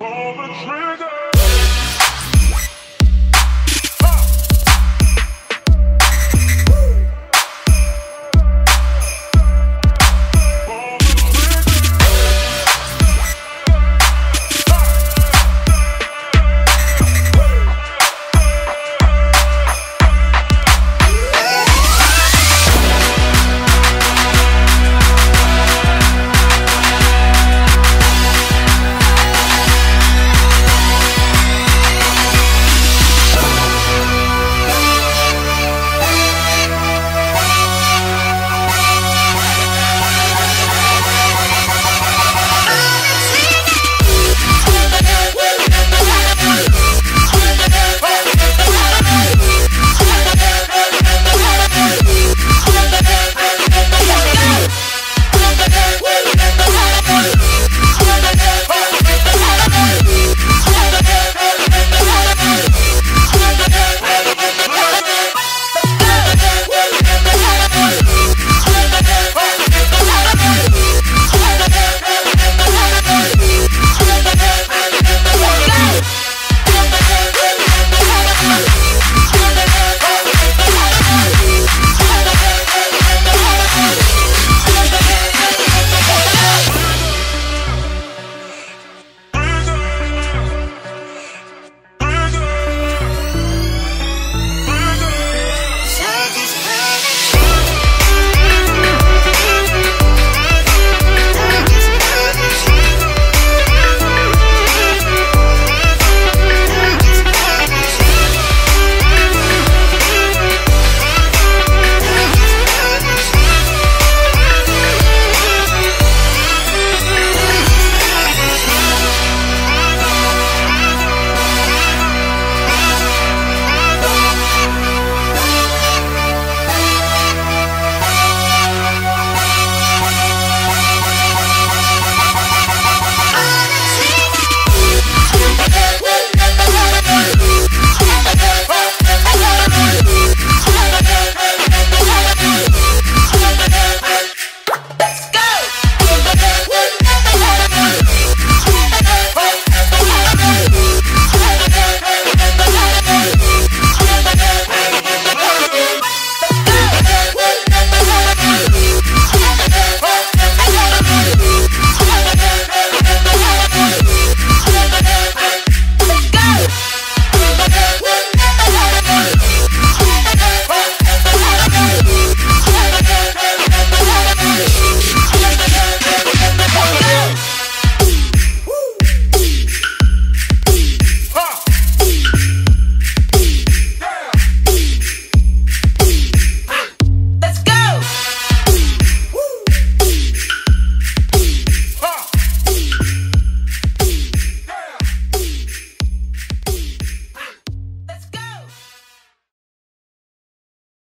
Pull the trigger.